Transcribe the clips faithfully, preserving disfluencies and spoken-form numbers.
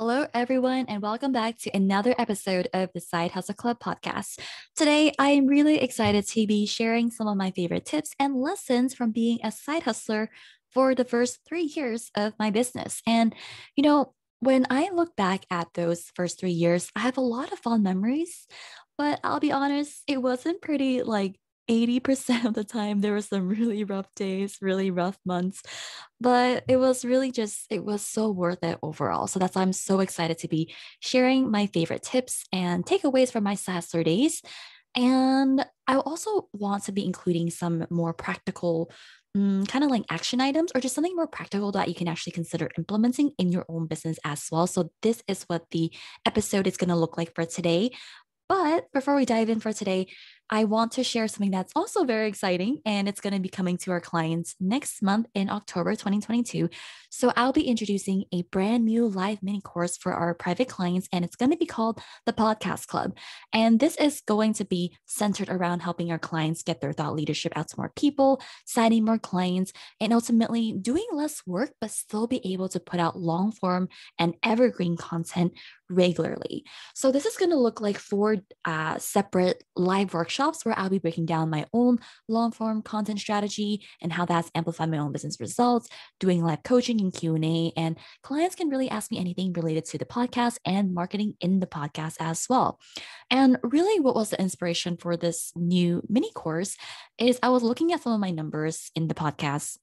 Hello, everyone, and welcome back to another episode of the Side Hustle Club podcast. Today, I am really excited to be sharing some of my favorite tips and lessons from being a side hustler for the first three years of my business. And, you know, when I look back at those first three years, I have a lot of fond memories, but I'll be honest, it wasn't pretty. Like eighty percent of the time, there were some really rough days, really rough months, but it was really just, it was so worth it overall. So that's why I'm so excited to be sharing my favorite tips and takeaways from my side hustler days. And I also want to be including some more practical Mm, kind of like action items or just something more practical that you can actually consider implementing in your own business as well. So this is what the episode is going to look like for today. But before we dive in for today, I want to share something that's also very exciting, and it's going to be coming to our clients next month in October twenty twenty-two. So I'll be introducing a brand new live mini course for our private clients, and it's going to be called the Podcast Club. And this is going to be centered around helping our clients get their thought leadership out to more people, signing more clients, and ultimately doing less work, but still be able to put out long form and evergreen content regularly. So this is going to look like four uh, separate live workshops where I'll be breaking down my own long form content strategy and how that's amplified my own business results, doing live coaching and Q and A, and clients can really ask me anything related to the podcast and marketing in the podcast as well. And really what was the inspiration for this new mini course is I was looking at some of my numbers in the podcast,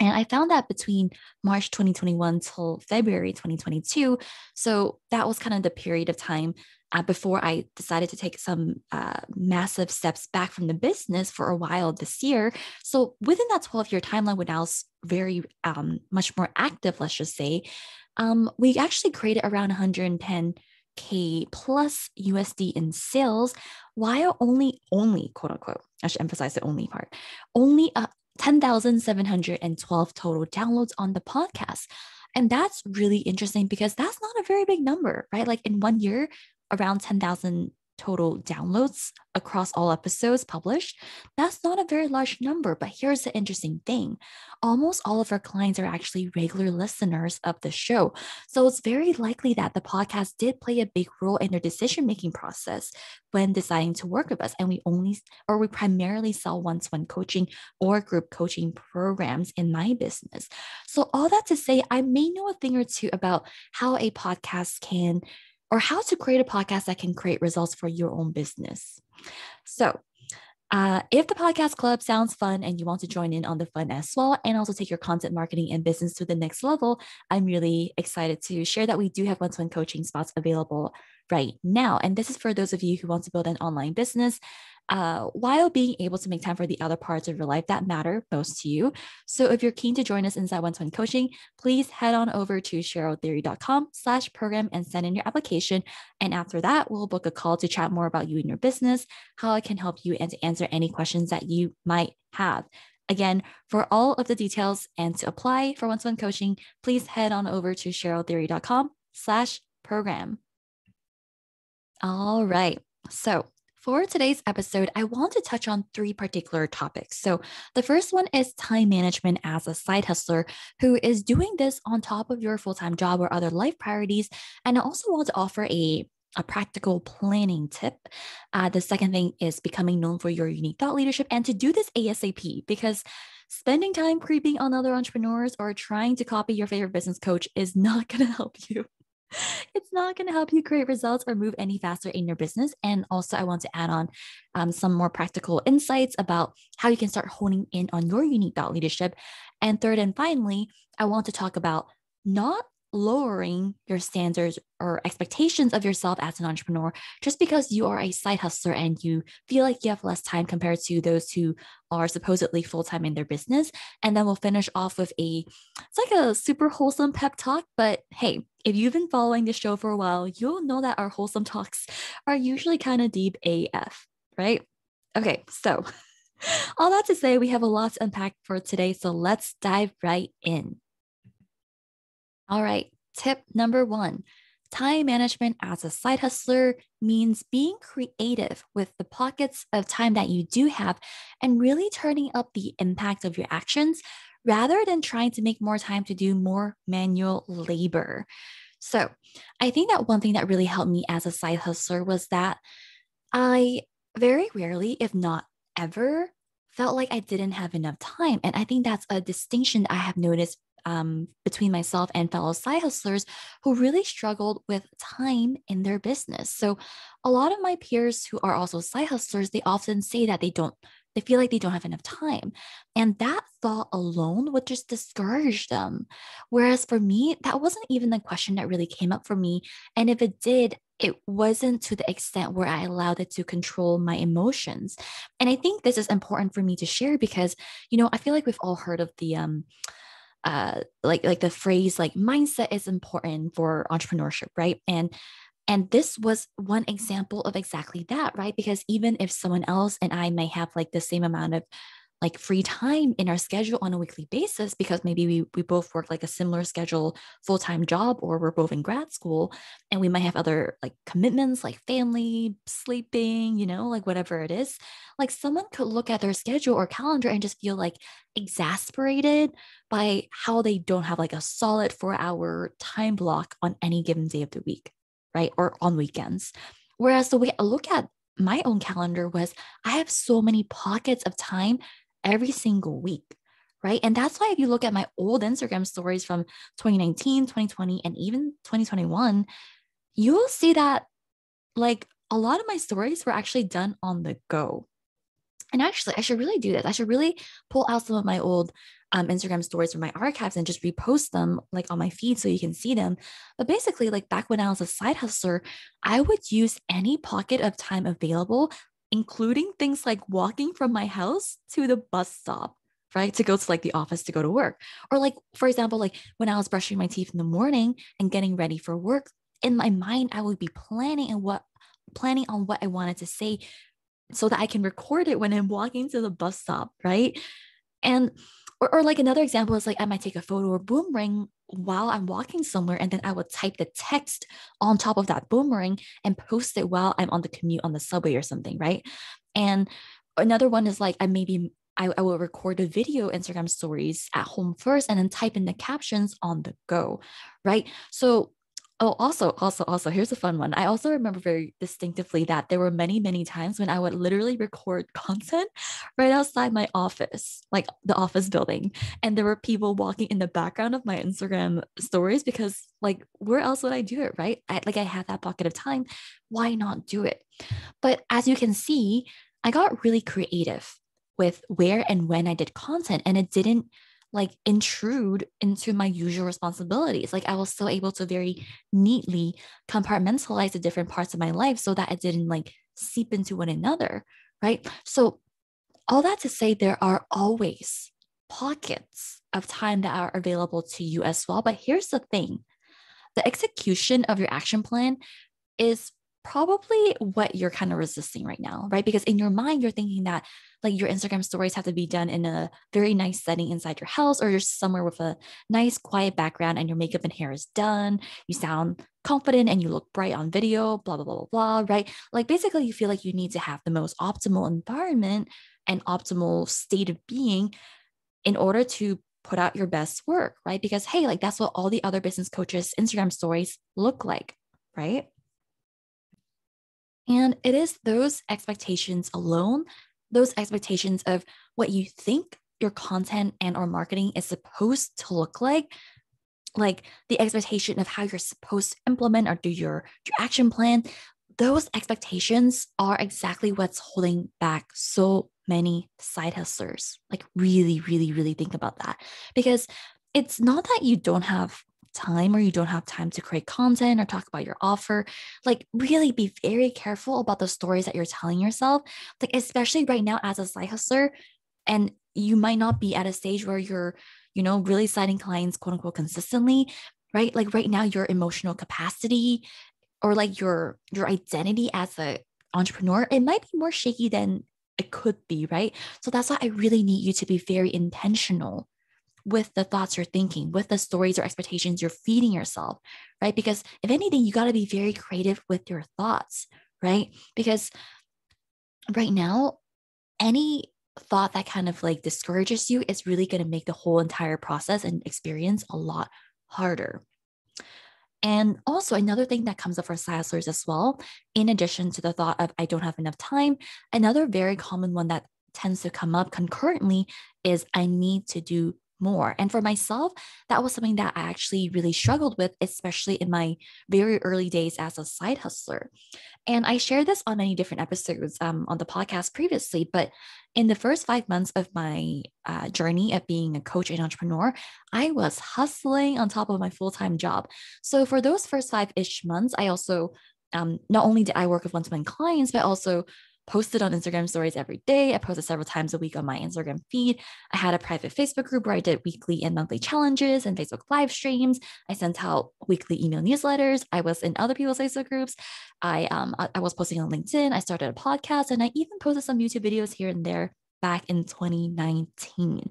and I found that between March twenty twenty-one till February twenty twenty-two, so that was kind of the period of time uh, before I decided to take some uh, massive steps back from the business for a while this year. So within that twelve-year timeline, when I was very um, much more active, let's just say, um, we actually created around one hundred ten K plus U S D in sales, while only, only, quote unquote, I should emphasize the only part, only a ten thousand seven hundred twelve total downloads on the podcast. And that's really interesting because that's not a very big number, right? Like in one year, around ten thousand total downloads across all episodes published. That's not a very large number, but here's the interesting thing. Almost all of our clients are actually regular listeners of the show. So it's very likely that the podcast did play a big role in their decision-making process when deciding to work with us. And we only, or we primarily sell one-to-one coaching or group coaching programs in my business. So all that to say, I may know a thing or two about how a podcast can or how to create a podcast that can create results for your own business. So uh, if the Podcast Club sounds fun and you want to join in on the fun as well, and also take your content marketing and business to the next level, I'm really excited to share that we do have one-to-one coaching spots available right now. And this is for those of you who want to build an online business uh, while being able to make time for the other parts of your life that matter most to you. So if you're keen to join us inside one-to-one coaching, please head on over to CherylTheory.com slash program and send in your application. And after that, we'll book a call to chat more about you and your business, how I can help you, and to answer any questions that you might have. Again, for all of the details and to apply for one-to-one coaching, please head on over to CherylTheory.com slash program. All right. So for today's episode, I want to touch on three particular topics. So the first one is time management as a side hustler who is doing this on top of your full-time job or other life priorities. And I also want to offer a, a practical planning tip. Uh, the second thing is becoming known for your unique thought leadership, and to do this ASAP, because spending time creeping on other entrepreneurs or trying to copy your favorite business coach is not going to help you. It's not going to help you create results or move any faster in your business. And also I want to add on um, some more practical insights about how you can start honing in on your unique thought leadership. And third, and finally, I want to talk about not lowering your standards or expectations of yourself as an entrepreneur just because you are a side hustler and you feel like you have less time compared to those who are supposedly full-time in their business. And then we'll finish off with a, it's like a super wholesome pep talk, but hey, if you've been following the show for a while, you'll know that our wholesome talks are usually kind of deep A F, right? Okay, so all that to say, we have a lot to unpack for today. So let's dive right in. All right, tip number one, time management as a side hustler means being creative with the pockets of time that you do have and really turning up the impact of your actions rather than trying to make more time to do more manual labor. So I think that one thing that really helped me as a side hustler was that I very rarely, if not ever, felt like I didn't have enough time. And I think that's a distinction I have noticed um, between myself and fellow side hustlers who really struggled with time in their business. So a lot of my peers who are also side hustlers, they often say that they don't They feel like they don't have enough time. And that thought alone would just discourage them. Whereas for me, that wasn't even the question that really came up for me. And if it did, it wasn't to the extent where I allowed it to control my emotions. And I think this is important for me to share because, you know, I feel like we've all heard of the, um, uh, like, like the phrase, like mindset is important for entrepreneurship, right? And And this was one example of exactly that, right? Because even if someone else and I may have like the same amount of like free time in our schedule on a weekly basis, because maybe we, we both work like a similar schedule, full-time job, or we're both in grad school and we might have other like commitments, like family, sleeping, you know, like whatever it is, like someone could look at their schedule or calendar and just feel like exasperated by how they don't have like a solid four-hour time block on any given day of the week, right? Or on weekends. Whereas the way I look at my own calendar was I have so many pockets of time every single week, right? And that's why if you look at my old Instagram stories from twenty nineteen, twenty twenty, and even twenty twenty-one, you'll see that like a lot of my stories were actually done on the go. And actually, I should really do this. I should really pull out some of my old um, Instagram stories from my archives and just repost them like on my feed so you can see them. But basically, like back when I was a side hustler, I would use any pocket of time available, including things like walking from my house to the bus stop, right? To go to like the office, to go to work. Or like, for example, like when I was brushing my teeth in the morning and getting ready for work, in my mind, I would be planning and what planning on what I wanted to say so that I can record it when I'm walking to the bus stop, right? And, or, or like another example is like, I might take a photo or boomerang while I'm walking somewhere. And then I would type the text on top of that boomerang and post it while I'm on the commute on the subway or something, right? And another one is like, I maybe, I, I will record a video Instagram stories at home first and then type in the captions on the go, right? So Oh, also, also, also, here's a fun one. I also remember very distinctively that there were many, many times when I would literally record content right outside my office, like the office building. And there were people walking in the background of my Instagram stories because like, where else would I do it, right? I, like I had that pocket of time. Why not do it? But as you can see, I got really creative with where and when I did content, and it didn't like intrude into my usual responsibilities. Like I was still able to very neatly compartmentalize the different parts of my life so that it didn't like seep into one another, right? So all that to say, there are always pockets of time that are available to you as well. But here's the thing, the execution of your action plan is probably what you're kind of resisting right now, right? Because in your mind, you're thinking that like your Instagram stories have to be done in a very nice setting inside your house, or you're somewhere with a nice quiet background and your makeup and hair is done. You sound confident and you look bright on video, blah, blah, blah, blah, blah, right? Like basically you feel like you need to have the most optimal environment and optimal state of being in order to put out your best work, right? Because hey, like that's what all the other business coaches' Instagram stories look like, right? And it is those expectations alone, those expectations of what you think your content and or marketing is supposed to look like, like the expectation of how you're supposed to implement or do your, your action plan. Those expectations are exactly what's holding back so many side hustlers. Like really, really, really think about that, because it's not that you don't have time or you don't have time to create content or talk about your offer. Like really be very careful about the stories that you're telling yourself, like especially right now as a side hustler. And you might not be at a stage where you're, you know, really signing clients quote unquote consistently, right? Like right now your emotional capacity or like your your identity as an entrepreneur, it might be more shaky than it could be, right? So that's why I really need you to be very intentional with the thoughts you're thinking, with the stories or expectations you're feeding yourself, right? Because if anything, you got to be very creative with your thoughts, right? Because right now, any thought that kind of like discourages you is really going to make the whole entire process and experience a lot harder. And also another thing that comes up for side hustlers as well, in addition to the thought of I don't have enough time, another very common one that tends to come up concurrently is I need to do more. And for myself, that was something that I actually really struggled with, especially in my very early days as a side hustler. And I shared this on many different episodes um, on the podcast previously, but in the first five months of my uh, journey of being a coach and entrepreneur, I was hustling on top of my full-time job. So for those first five-ish months, I also, um, not only did I work with one-to-one clients, but also posted on Instagram stories every day. I posted several times a week on my Instagram feed. I had a private Facebook group where I did weekly and monthly challenges and Facebook live streams. I sent out weekly email newsletters. I was in other people's Facebook groups. I um I was posting on LinkedIn. I started a podcast, and I even posted some YouTube videos here and there back in twenty nineteen.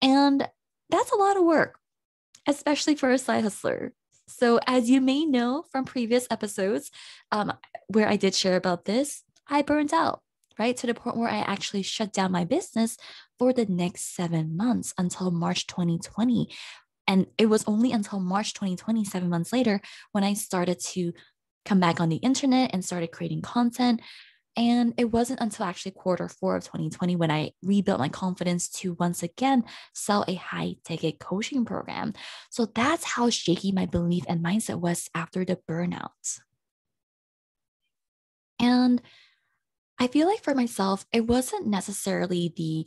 And that's a lot of work, especially for a side hustler. So as you may know from previous episodes um, where I did share about this, I burned out, right? To the point where I actually shut down my business for the next seven months until March twenty twenty. And it was only until March twenty twenty, seven months later, when I started to come back on the internet and started creating content. And it wasn't until actually quarter four of twenty twenty when I rebuilt my confidence to once again sell a high-ticket coaching program. So that's how shaky my belief and mindset was after the burnout. And I feel like for myself, it wasn't necessarily the,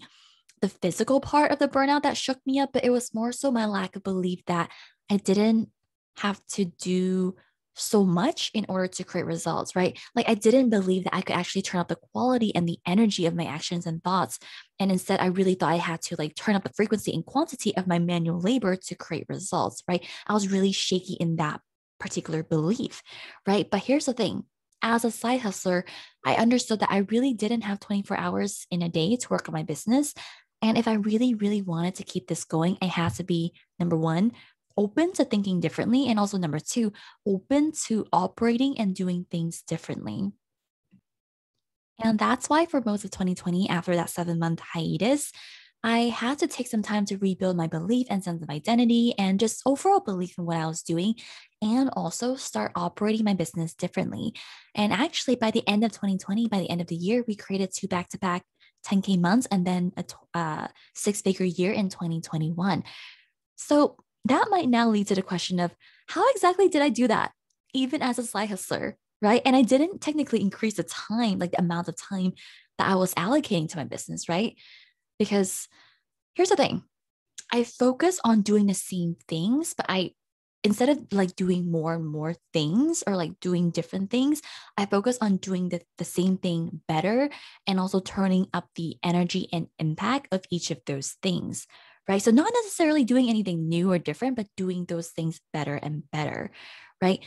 the physical part of the burnout that shook me up, but it was more so my lack of belief that I didn't have to do so much in order to create results, right? Like I didn't believe that I could actually turn up the quality and the energy of my actions and thoughts. And instead, I really thought I had to like turn up the frequency and quantity of my manual labor to create results, right? I was really shaky in that particular belief, right? But here's the thing. As a side hustler, I understood that I really didn't have twenty-four hours in a day to work on my business. And if I really, really wanted to keep this going, I had to be, number one, open to thinking differently. And also number two, open to operating and doing things differently. And that's why for most of twenty twenty, after that seven month hiatus, I had to take some time to rebuild my belief and sense of identity and just overall belief in what I was doing, and also start operating my business differently. And actually, by the end of twenty twenty, by the end of the year, we created two back-to-back ten K months and then a uh, six-figure year in twenty twenty-one. So that might now lead to the question of how exactly did I do that, even as a side hustler, right? And I didn't technically increase the time, like the amount of time that I was allocating to my business, right? Because here's the thing, I focus on doing the same things, but I, instead of like doing more and more things or like doing different things, I focus on doing the, the same thing better and also turning up the energy and impact of each of those things, right? So not necessarily doing anything new or different, but doing those things better and better, right?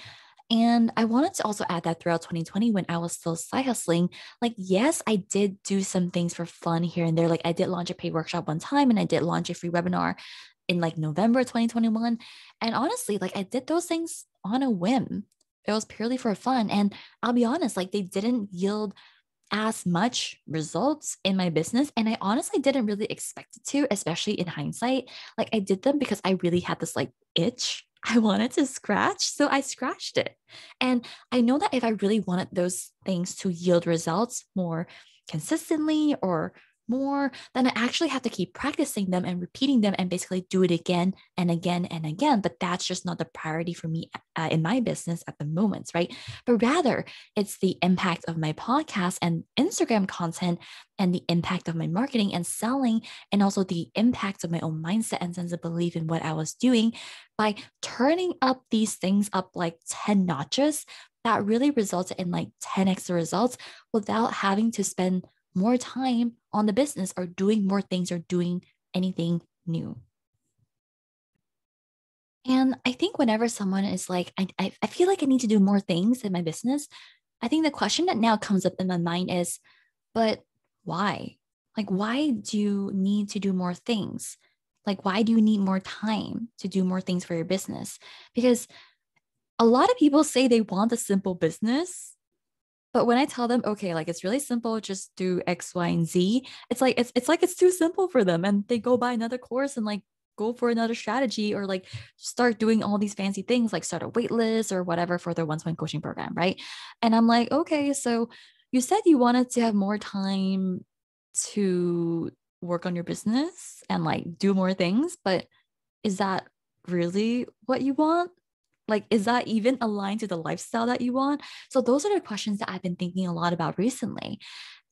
And I wanted to also add that throughout twenty twenty, when I was still side hustling, like, yes, I did do some things for fun here and there. Like I did launch a paid workshop one time, and I did launch a free webinar in like November twenty twenty-one. And honestly, like I did those things on a whim. It was purely for fun. And I'll be honest, like they didn't yield as much results in my business. And I honestly didn't really expect it to, especially in hindsight. Like I did them because I really had this like itch I wanted to scratch, so I scratched it. And I know that if I really wanted those things to yield results more consistently or more, then I actually have to keep practicing them and repeating them and basically do it again and again and again. But that's just not the priority for me uh, in my business at the moment, right? But rather, it's the impact of my podcast and Instagram content and the impact of my marketing and selling, and also the impact of my own mindset and sense of belief in what I was doing by turning up these things up like ten notches that really resulted in like ten x results without having to spend more time on the business or doing more things or doing anything new. And I think whenever someone is like, I, I feel like I need to do more things in my business, I think the question that now comes up in my mind is, but why? Like, why do you need to do more things? Like, why do you need more time to do more things for your business? Because a lot of people say they want a simple business, but when I tell them, okay, like it's really simple, just do X, Y, and Z, it's like, it's, it's like, it's too simple for them. And they go buy another course and like go for another strategy or like start doing all these fancy things, like start a wait list or whatever for their one-to-one coaching program, right? And I'm like, okay, so you said you wanted to have more time to work on your business and like do more things, but is that really what you want? Like, is that even aligned to the lifestyle that you want? So those are the questions that I've been thinking a lot about recently,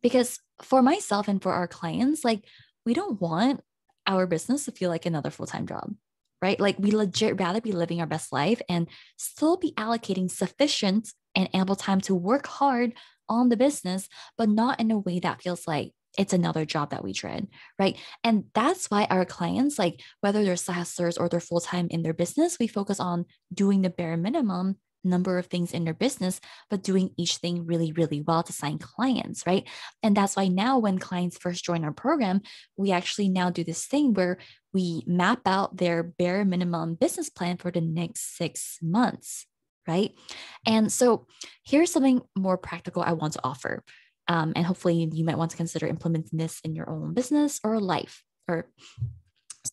because for myself and for our clients, like we don't want our business to feel like another full-time job, right? Like we legit rather be living our best life and still be allocating sufficient and ample time to work hard on the business, but not in a way that feels like it's another job that we dread, right? And that's why our clients, like whether they're side hustlers or they're full-time in their business, we focus on doing the bare minimum number of things in their business, but doing each thing really, really well to sign clients, right? And that's why now when clients first join our program, we actually now do this thing where we map out their bare minimum business plan for the next six months, right? And so here's something more practical I want to offer. Um, and hopefully you might want to consider implementing this in your own business or life. Or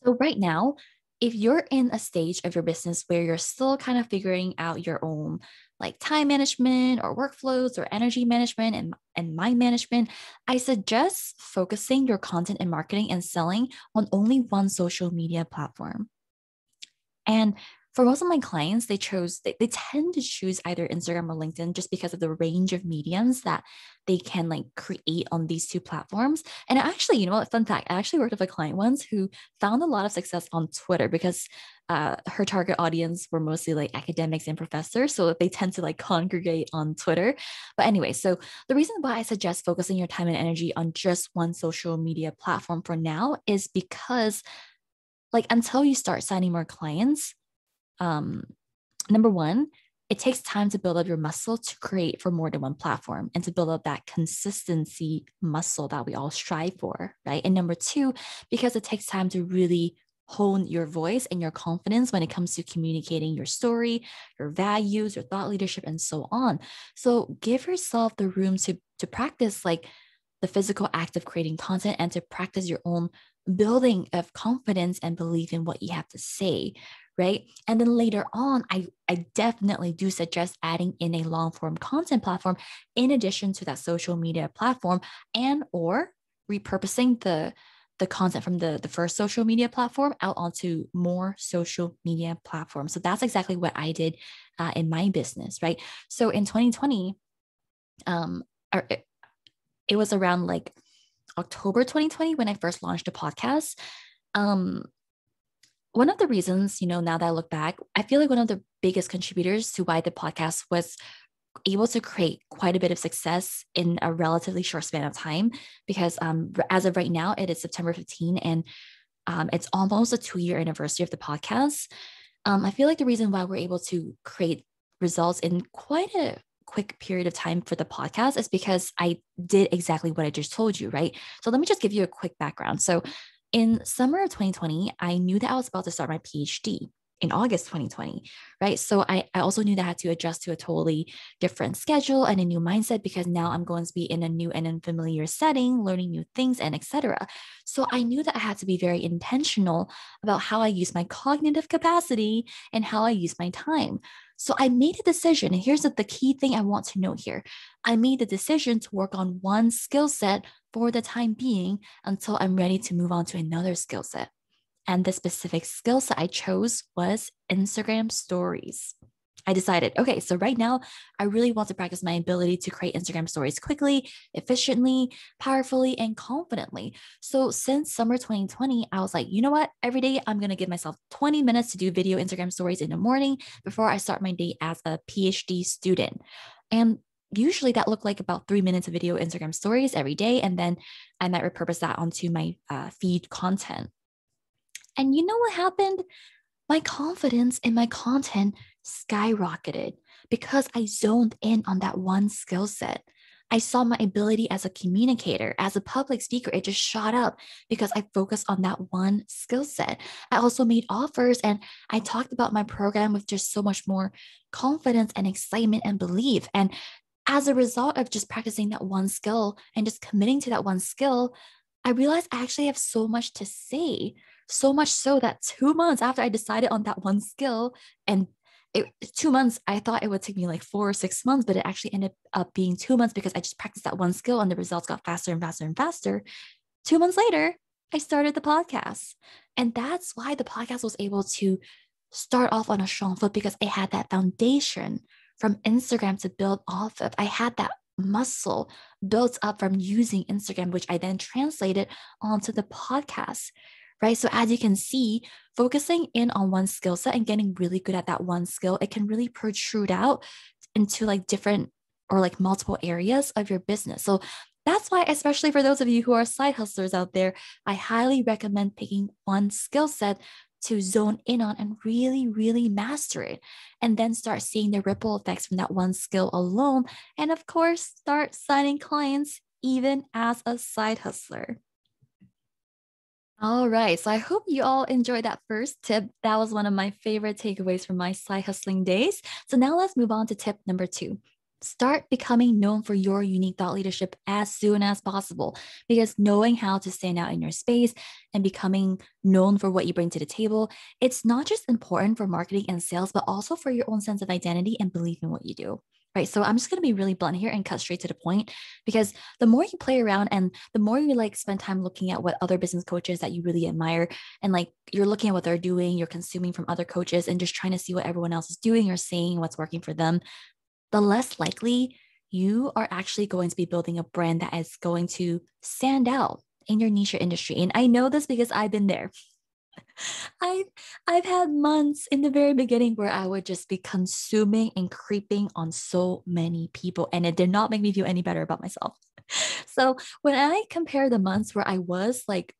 so right now, if you're in a stage of your business where you're still kind of figuring out your own like time management or workflows or energy management and, and mind management, I suggest focusing your content and marketing and selling on only one social media platform. And for most of my clients, they chose, they, they tend to choose either Instagram or LinkedIn just because of the range of mediums that they can like create on these two platforms. And actually, you know what, fun fact, I actually worked with a client once who found a lot of success on Twitter because uh, her target audience were mostly like academics and professors. So they tend to like congregate on Twitter. But anyway, so the reason why I suggest focusing your time and energy on just one social media platform for now is because like until you start signing more clients, Um, number one, it takes time to build up your muscle to create for more than one platform and to build up that consistency muscle that we all strive for, right? And number two, because it takes time to really hone your voice and your confidence when it comes to communicating your story, your values, your thought leadership, and so on. So give yourself the room to, to practice like the physical act of creating content and to practice your own building of confidence and belief in what you have to say, right? And then later on, I, I definitely do suggest adding in a long form content platform in addition to that social media platform and or repurposing the, the content from the, the first social media platform out onto more social media platforms. So that's exactly what I did uh, in my business, right? So in twenty twenty, um, or it, it was around like October twenty twenty when I first launched a podcast. Um, One of the reasons, you know, now that I look back, I feel like one of the biggest contributors to why the podcast was able to create quite a bit of success in a relatively short span of time, because um, as of right now, it is September fifteenth and um, it's almost a two-year anniversary of the podcast. Um, I feel like the reason why we're able to create results in quite a quick period of time for the podcast is because I did exactly what I just told you, right? So let me just give you a quick background. So in summer of twenty twenty, I knew that I was about to start my PhD in August twenty twenty, right? So I, I also knew that I had to adjust to a totally different schedule and a new mindset, because now I'm going to be in a new and unfamiliar setting, learning new things and et cetera. So I knew that I had to be very intentional about how I use my cognitive capacity and how I use my time. So I made a decision, and here's the, the key thing I want to note here. I made the decision to work on one skill set for the time being until I'm ready to move on to another skill set. And the specific skill set I chose was Instagram stories. I decided, okay, so right now I really want to practice my ability to create Instagram stories quickly, efficiently, powerfully, and confidently. So since summer twenty twenty, I was like, you know what? Every day I'm going to give myself twenty minutes to do video Instagram stories in the morning before I start my day as a PhD student. And usually that looked like about three minutes of video Instagram stories every day. And then I might repurpose that onto my uh, feed content. And you know what happened? My confidence in my content skyrocketed because I zoned in on that one skill set. I saw my ability as a communicator, as a public speaker. It just shot up because I focused on that one skill set. I also made offers and I talked about my program with just so much more confidence and excitement and belief. And as a result of just practicing that one skill and just committing to that one skill, I realized I actually have so much to say. So much so that two months after I decided on that one skill, and it, two months, I thought it would take me like four or six months, but it actually ended up being two months because I just practiced that one skill and the results got faster and faster and faster. Two months later, I started the podcast. And that's why the podcast was able to start off on a strong foot, because I had that foundation from Instagram to build off of. I had that muscle built up from using Instagram, which I then translated onto the podcast, right? So as you can see, focusing in on one skill set and getting really good at that one skill, it can really protrude out into like different or like multiple areas of your business. So that's why, especially for those of you who are side hustlers out there, I highly recommend picking one skill set to zone in on and really, really master it, and then start seeing the ripple effects from that one skill alone. And of course, start signing clients even as a side hustler. All right, so I hope you all enjoyed that first tip. That was one of my favorite takeaways from my side hustling days. So now let's move on to tip number two. Start becoming known for your unique thought leadership as soon as possible, because knowing how to stand out in your space and becoming known for what you bring to the table, it's not just important for marketing and sales, but also for your own sense of identity and belief in what you do, right? So I'm just going to be really blunt here and cut straight to the point, because the more you play around and the more you like spend time looking at what other business coaches that you really admire, and like you're looking at what they're doing, you're consuming from other coaches and just trying to see what everyone else is doing or saying, what's working for them, the less likely you are actually going to be building a brand that is going to stand out in your niche or industry. And I know this because I've been there. I've, I've had months in the very beginning where I would just be consuming and creeping on so many people, and it did not make me feel any better about myself. So when I compare the months where I was like,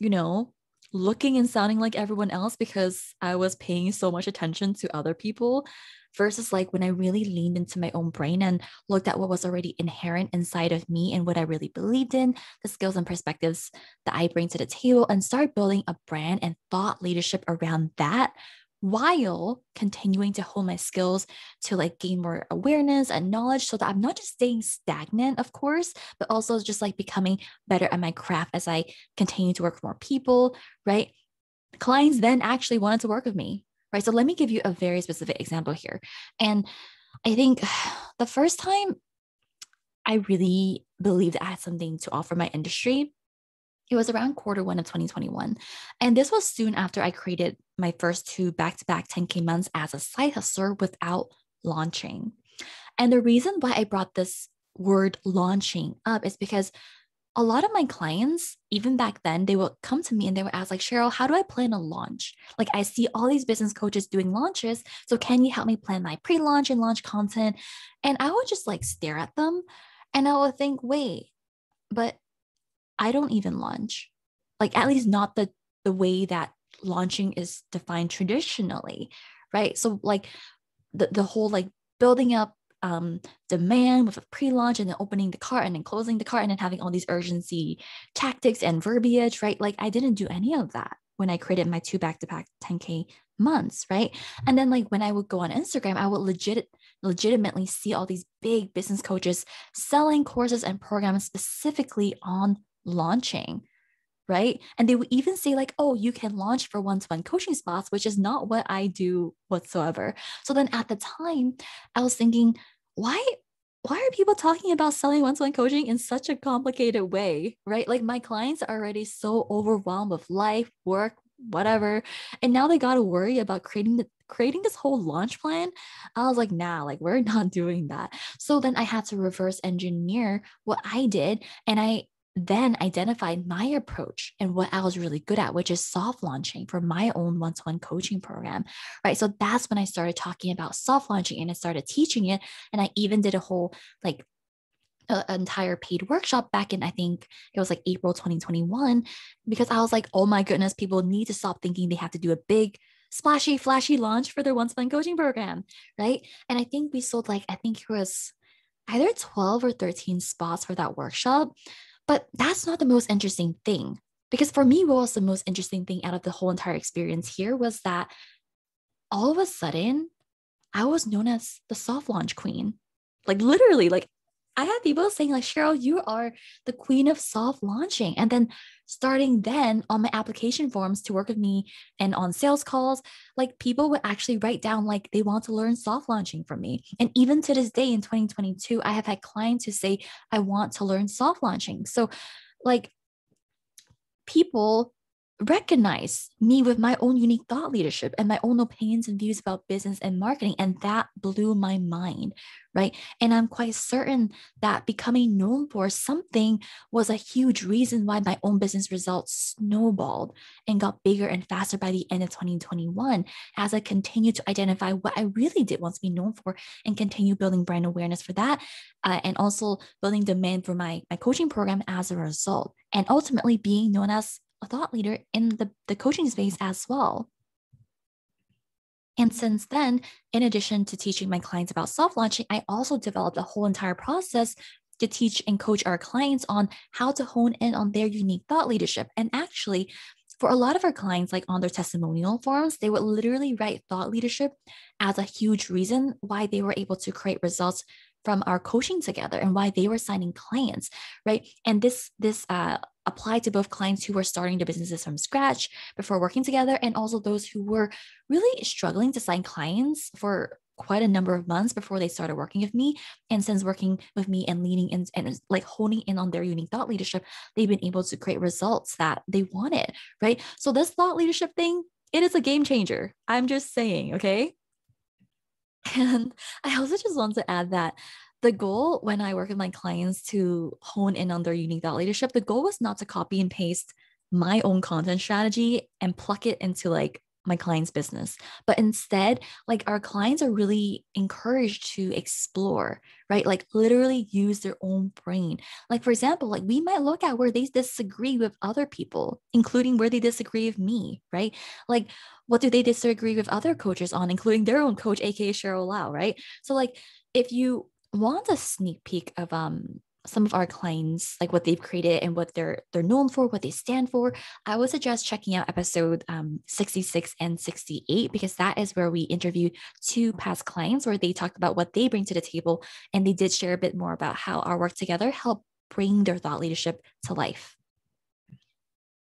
you know, looking and sounding like everyone else because I was paying so much attention to other people, versus like when I really leaned into my own brain and looked at what was already inherent inside of me and what I really believed in, the skills and perspectives that I bring to the table, and start building a brand and thought leadership around that, while continuing to hone my skills to like gain more awareness and knowledge, so that I'm not just staying stagnant, of course, but also just like becoming better at my craft as I continue to work with more people, right? Clients then actually wanted to work with me, right? So let me give you a very specific example here. And I think the first time I really believed I had something to offer my industry, it was around quarter one of twenty twenty-one. And this was soon after I created my first two back-to-back ten K months as a side hustler without launching. And the reason why I brought this word launching up is because a lot of my clients, even back then, they would come to me and they would ask like, Cheryl, how do I plan a launch? Like I see all these business coaches doing launches. So can you help me plan my pre-launch and launch content? And I would just like stare at them and I would think, wait, but I don't even launch, like at least not the, the way that launching is defined traditionally, right? So like the, the whole like building up um, demand with a pre-launch and then opening the cart and then closing the cart and then having all these urgency tactics and verbiage, right? Like I didn't do any of that when I created my two back-to-back ten K months, right? And then like when I would go on Instagram, I would legit legitimately see all these big business coaches selling courses and programs specifically on launching, right? And they would even say like, oh, you can launch for one-to-one coaching spots, which is not what I do whatsoever. So then at the time I was thinking, why, why are people talking about selling one-to-one coaching in such a complicated way, right? Like my clients are already so overwhelmed with life, work, whatever. And now they got to worry about creating the, creating this whole launch plan. I was like, nah, like we're not doing that. So then I had to reverse engineer what I did. And I then identified my approach and what I was really good at, which is soft launching for my own one-to-one coaching program, right? So that's when I started talking about soft launching and I started teaching it. And I even did a whole like a, an entire paid workshop back in, I think it was like April twenty twenty-one, because I was like, oh my goodness, people need to stop thinking they have to do a big splashy, flashy launch for their one-to-one coaching program, right? And I think we sold like, I think it was either twelve or thirteen spots for that workshop. But that's not the most interesting thing, because for me, what was the most interesting thing out of the whole entire experience here was that all of a sudden I was known as the soft launch queen. Like literally, like I had people saying like, Cheryl, you are the queen of soft launching. And then starting then on my application forms to work with me and on sales calls, like people would actually write down like they want to learn soft launching from me. And even to this day in twenty twenty-two, I have had clients who say, I want to learn soft launching. So like people recognize me with my own unique thought leadership and my own opinions and views about business and marketing. And that blew my mind, right? And I'm quite certain that becoming known for something was a huge reason why my own business results snowballed and got bigger and faster by the end of twenty twenty-one, as I continued to identify what I really did want to be known for and continue building brand awareness for that. Uh, and also building demand for my, my coaching program as a result, and ultimately being known as a thought leader in the, the coaching space as well. And since then, in addition to teaching my clients about soft launching, I also developed a whole entire process to teach and coach our clients on how to hone in on their unique thought leadership. And actually, for a lot of our clients, like on their testimonial forms, they would literally write thought leadership as a huge reason why they were able to create results from our coaching together and why they were signing clients, right? And this this uh, applied to both clients who were starting their businesses from scratch before working together, and also those who were really struggling to sign clients for quite a number of months before they started working with me. And since working with me and leading in and like honing in on their unique thought leadership, they've been able to create results that they wanted, right? So this thought leadership thing, it is a game changer. I'm just saying, okay? And I also just want to add that the goal when I work with my clients to hone in on their unique thought leadership, the goal was not to copy and paste my own content strategy and pluck it into like my client's business. But instead, like our clients are really encouraged to explore, right? Like literally use their own brain. Like for example, like we might look at where they disagree with other people, including where they disagree with me, right? Like what do they disagree with other coaches on, including their own coach, aka Cheryl Lau, right? So like if you want a sneak peek of um some of our clients, like what they've created and what they're they're known for, what they stand for, I would suggest checking out episode um, sixty-six and sixty-eight, because that is where we interviewed two past clients where they talked about what they bring to the table, and they did share a bit more about how our work together helped bring their thought leadership to life.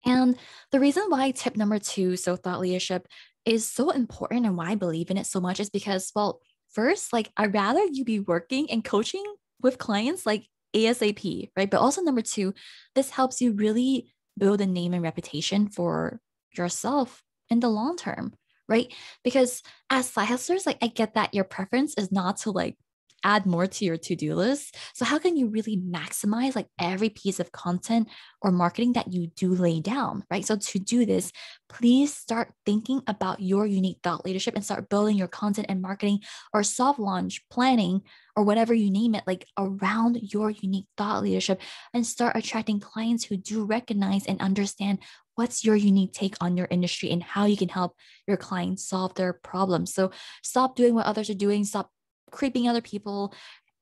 And the reason why tip number two, so thought leadership, is so important and why I believe in it so much is because, well, first, like I'd rather you be working and coaching with clients like ASAP, right? But also number two, this helps you really build a name and reputation for yourself in the long term, right? Because as side hustlers, like I get that your preference is not to like add more to your to-do list. So how can you really maximize like every piece of content or marketing that you do lay down, right? So to do this, please start thinking about your unique thought leadership and start building your content and marketing or soft launch planning or whatever you name it, like around your unique thought leadership, and start attracting clients who do recognize and understand what's your unique take on your industry and how you can help your clients solve their problems. So stop doing what others are doing. Stop creeping other people.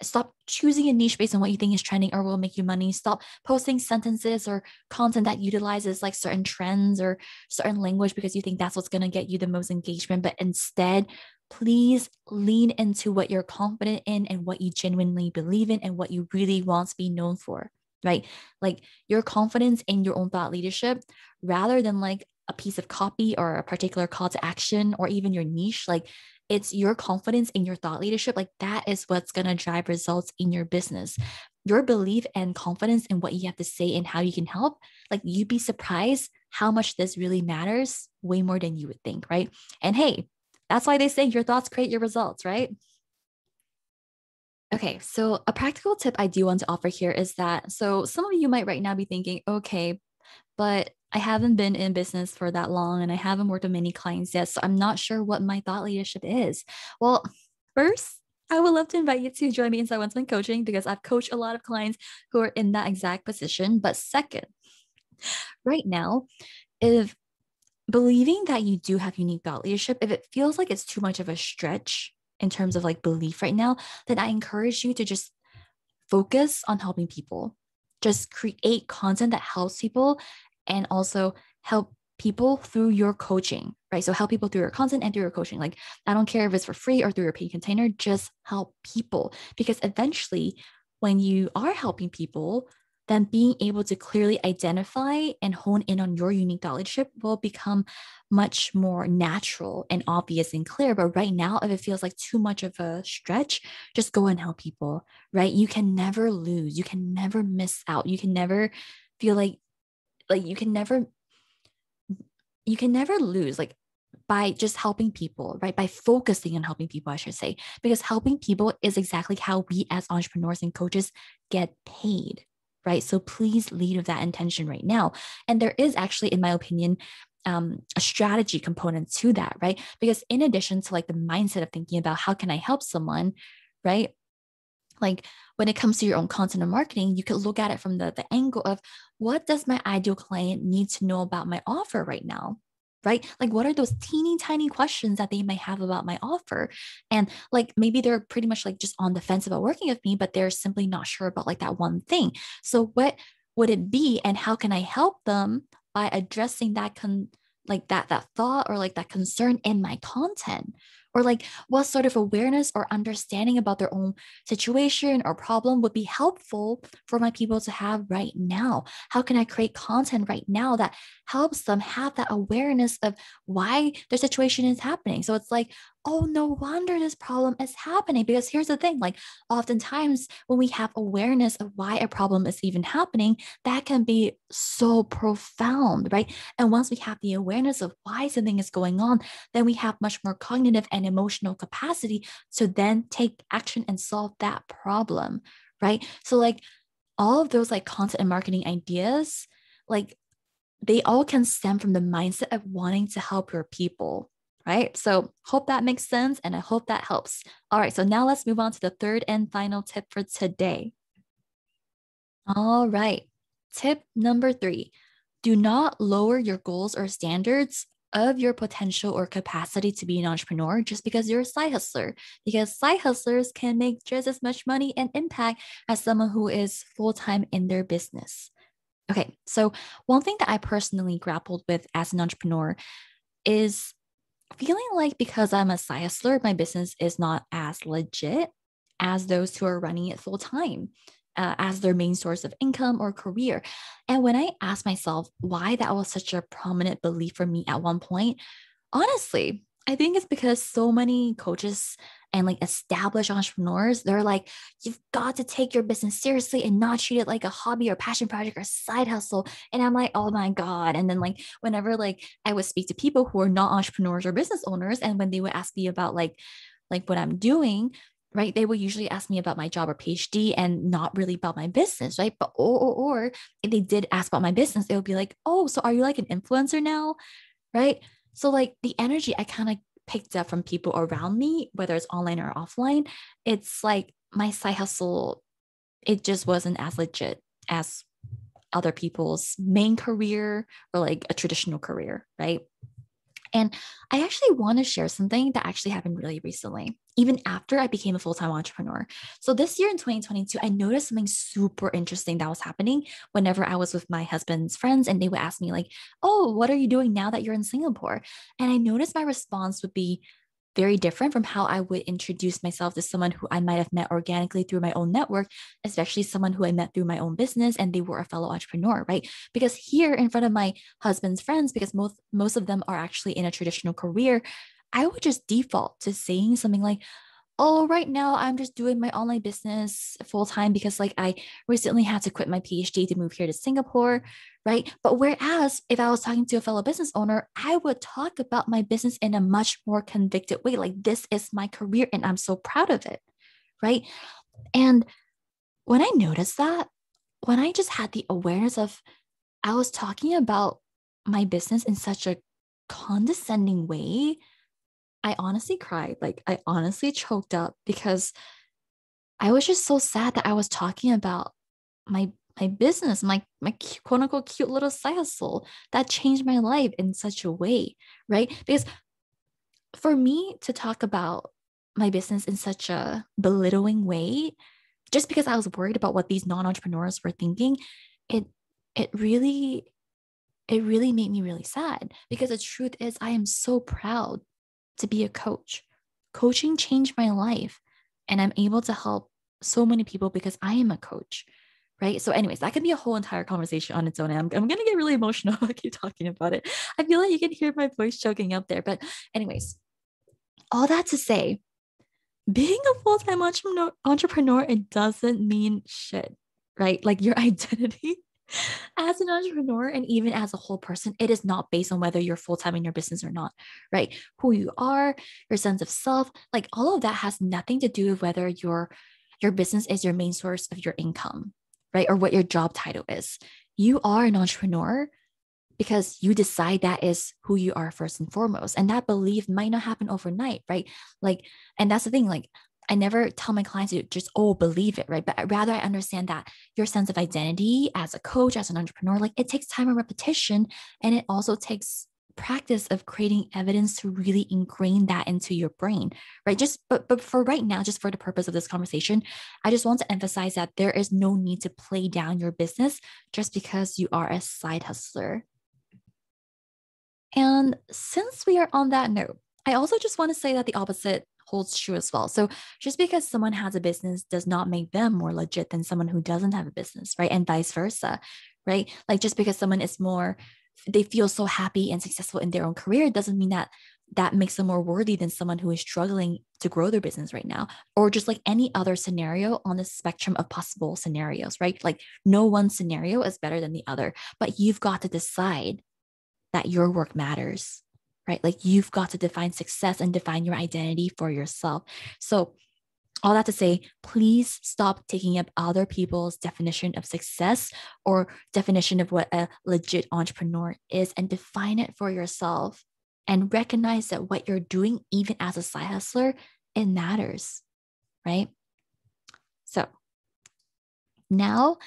Stop choosing a niche based on what you think is trending or will make you money. Stop posting sentences or content that utilizes like certain trends or certain language because you think that's what's going to get you the most engagement. But instead, please lean into what you're confident in and what you genuinely believe in and what you really want to be known for, right? Like your confidence in your own thought leadership rather than like a piece of copy or a particular call to action or even your niche. Like it's your confidence in your thought leadership. Like that is what's going to drive results in your business. Your belief and confidence in what you have to say and how you can help. Like you'd be surprised how much this really matters, way more than you would think, right? And hey, that's why they say your thoughts create your results, right? Okay, so a practical tip I do want to offer here is that, so some of you might right now be thinking, okay, but I haven't been in business for that long and I haven't worked with many clients yet, so I'm not sure what my thought leadership is. Well, first, I would love to invite you to join me in Side Hustle Coaching because I've coached a lot of clients who are in that exact position. But second, right now, if believing that you do have unique thought leadership, if it feels like it's too much of a stretch in terms of like belief right now, then I encourage you to just focus on helping people. Just create content that helps people and also help people through your coaching, right? So help people through your content and through your coaching. Like I don't care if it's for free or through your paid container, just help people, because eventually when you are helping people, then being able to clearly identify and hone in on your unique dollarship will become much more natural and obvious and clear. But right now, if it feels like too much of a stretch, just go and help people, right? You can never lose. You can never miss out. You can never feel like, like you can never, you can never lose. Like, by just helping people, right? By focusing on helping people, I should say, because helping people is exactly how we as entrepreneurs and coaches get paid, right? So please lead with that intention right now. And there is actually, in my opinion, um, a strategy component to that, right? Because in addition to like the mindset of thinking about how can I help someone, right? Like when it comes to your own content and marketing, you could look at it from the, the angle of what does my ideal client need to know about my offer right now? Right? Like, what are those teeny tiny questions that they might have about my offer? And like, maybe they're pretty much like just on the fence about working with me, but they're simply not sure about like that one thing. So what would it be? And how can I help them by addressing that con like that, that thought or like that concern in my content? Or like what sort of awareness or understanding about their own situation or problem would be helpful for my people to have right now? How can I create content right now that helps them have that awareness of why their situation is happening? So it's like, oh, no wonder this problem is happening. Because here's the thing, like oftentimes when we have awareness of why a problem is even happening, that can be so profound, right? And once we have the awareness of why something is going on, then we have much more cognitive and emotional capacity to then take action and solve that problem, right? So like all of those like content and marketing ideas, like they all can stem from the mindset of wanting to help your people, right? So hope that makes sense and I hope that helps. All right, so now let's move on to the third and final tip for today. All right, tip number three, do not lower your goals or standards of your potential or capacity to be an entrepreneur just because you're a side hustler, because side hustlers can make just as much money and impact as someone who is full-time in their business. Okay, so one thing that I personally grappled with as an entrepreneur is feeling like because I'm a side hustler, my business is not as legit as those who are running it full-time uh, as their main source of income or career. And when I asked myself why that was such a prominent belief for me at one point, honestly, I think it's because so many coaches and like established entrepreneurs, they're like, you've got to take your business seriously and not treat it like a hobby or passion project or side hustle. And I'm like, oh my God. And then like, whenever like I would speak to people who are not entrepreneurs or business owners, and when they would ask me about like, like what I'm doing, right? They will usually ask me about my job or P H D and not really about my business, right? But, or, or, or if they did ask about my business, it would be like, oh, so are you like an influencer now? Right? So like the energy I kind of picked up from people around me, whether it's online or offline, it's like my side hustle, it just wasn't as legit as other people's main career or like a traditional career, right? And I actually want to share something that actually happened really recently, even after I became a full-time entrepreneur. So this year in twenty twenty-two, I noticed something super interesting that was happening whenever I was with my husband's friends and they would ask me like, oh, what are you doing now that you're in Singapore? And I noticed my response would be very different from how I would introduce myself to someone who I might have met organically through my own network, especially someone who I met through my own business and they were a fellow entrepreneur, right? Because here in front of my husband's friends, because most most of them are actually in a traditional career, I would just default to saying something like, oh, right now I'm just doing my online business full time because like I recently had to quit my P H D to move here to Singapore, right? But whereas if I was talking to a fellow business owner, I would talk about my business in a much more convicted way. Like, this is my career and I'm so proud of it, right? And when I noticed that, when I just had the awareness of I was talking about my business in such a condescending way, I honestly cried. Like, I honestly choked up because I was just so sad that I was talking about my my business, my, my quote unquote cute little side hustle that changed my life in such a way, right? Because for me to talk about my business in such a belittling way, just because I was worried about what these non-entrepreneurs were thinking, it it really, it really made me really sad because the truth is I am so proud to be a coach. Coaching changed my life and I'm able to help so many people because I am a coach, right? So anyways, that can be a whole entire conversation on its own. And I'm, I'm going to get really emotional. I keep talking about it. I feel like you can hear my voice choking up there. But anyways, all that to say, being a full-time entrepreneur, entrepreneur, it doesn't mean shit, right? Like your identity as an entrepreneur and even as a whole person, it is not based on whether you're full-time in your business or not, right? Who you are, your sense of self, like all of that has nothing to do with whether your, your business is your main source of your income, right? Or what your job title is. You are an entrepreneur because you decide that is who you are first and foremost. And that belief might not happen overnight, right? Like, and that's the thing, like, I never tell my clients to just, oh, believe it, right? But rather I understand that your sense of identity as a coach, as an entrepreneur, like it takes time and repetition. And it also takes practice of creating evidence to really ingrain that into your brain, right? Just, but, but for right now, just for the purpose of this conversation, I just want to emphasize that there is no need to play down your business just because you are a side hustler. And since we are on that note, I also just want to say that the opposite holds true as well. So just because someone has a business does not make them more legit than someone who doesn't have a business, right? And vice versa, right? Like just because someone is more, they feel so happy and successful in their own career doesn't mean that that makes them more worthy than someone who is struggling to grow their business right now, or just like any other scenario on the spectrum of possible scenarios, right? Like no one scenario is better than the other, but you've got to decide that your work matters. Right? Like you've got to define success and define your identity for yourself. So all that to say, please stop taking up other people's definition of success or definition of what a legit entrepreneur is and define it for yourself and recognize that what you're doing, even as a side hustler, it matters, right? So now,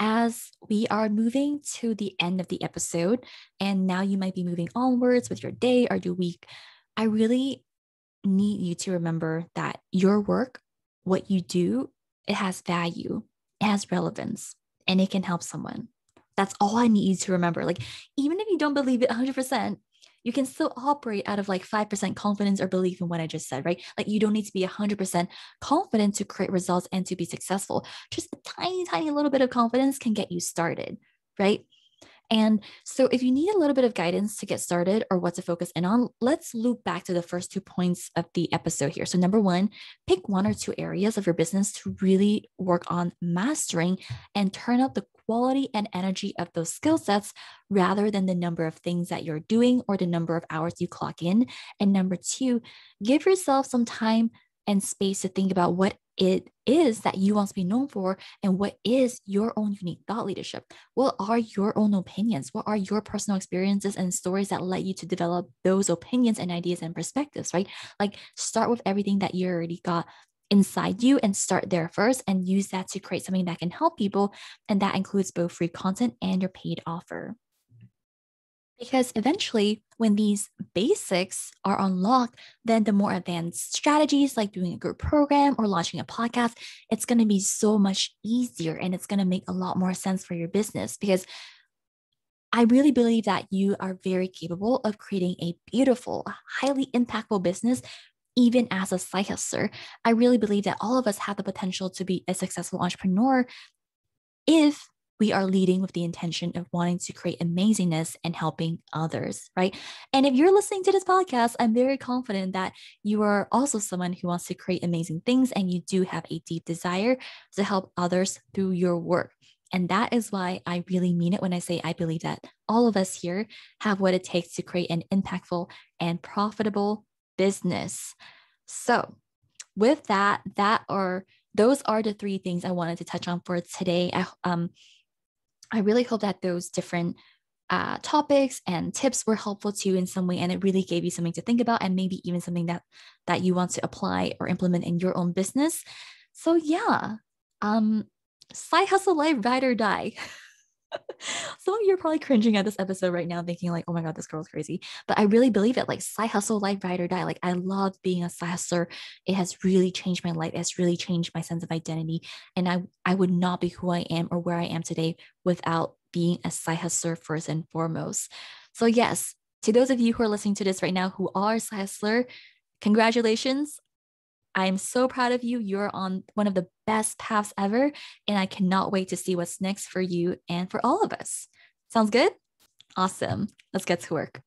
as we are moving to the end of the episode, and now you might be moving onwards with your day or your week, I really need you to remember that your work, what you do, it has value, it has relevance, and it can help someone. That's all I need you to remember. Like, even if you don't believe it one hundred percent, you can still operate out of like five percent confidence or belief in what I just said, right? Like you don't need to be one hundred percent confident to create results and to be successful. Just a tiny, tiny little bit of confidence can get you started, right? And so if you need a little bit of guidance to get started or what to focus in on, let's loop back to the first two points of the episode here. So number one, pick one or two areas of your business to really work on mastering and turn up the quality and energy of those skill sets rather than the number of things that you're doing or the number of hours you clock in. And number two, give yourself some time and space to think about what it is that you want to be known for and what is your own unique thought leadership. What are your own opinions? What are your personal experiences and stories that led you to develop those opinions and ideas and perspectives, right? Like start with everything that you already got inside you and start there first and use that to create something that can help people. And that includes both free content and your paid offer. Because eventually, when these basics are unlocked, then the more advanced strategies like doing a group program or launching a podcast, it's going to be so much easier and it's going to make a lot more sense for your business. Because I really believe that you are very capable of creating a beautiful, highly impactful business, even as a side hustler. I really believe that all of us have the potential to be a successful entrepreneur if we are leading with the intention of wanting to create amazingness and helping others, right? And if you're listening to this podcast, I'm very confident that you are also someone who wants to create amazing things and you do have a deep desire to help others through your work. And that is why I really mean it when I say I believe that all of us here have what it takes to create an impactful and profitable business. So with that, that are those are the three things I wanted to touch on for today. I um. I really hope that those different uh, topics and tips were helpful to you in some way, and it really gave you something to think about and maybe even something that that you want to apply or implement in your own business. So yeah, um, side hustle life, ride or die. Some of you are probably cringing at this episode right now thinking like, oh my God, this girl's crazy. But I really believe it. Like side hustle life, ride or die. Like I love being a side hustler. It has really changed my life. It's really changed my sense of identity. And I, I would not be who I am or where I am today without being a side hustler first and foremost. So yes, to those of you who are listening to this right now, who are side hustler, congratulations. I'm so proud of you. You're on one of the best paths ever, and I cannot wait to see what's next for you and for all of us. Sounds good? Awesome. Let's get to work.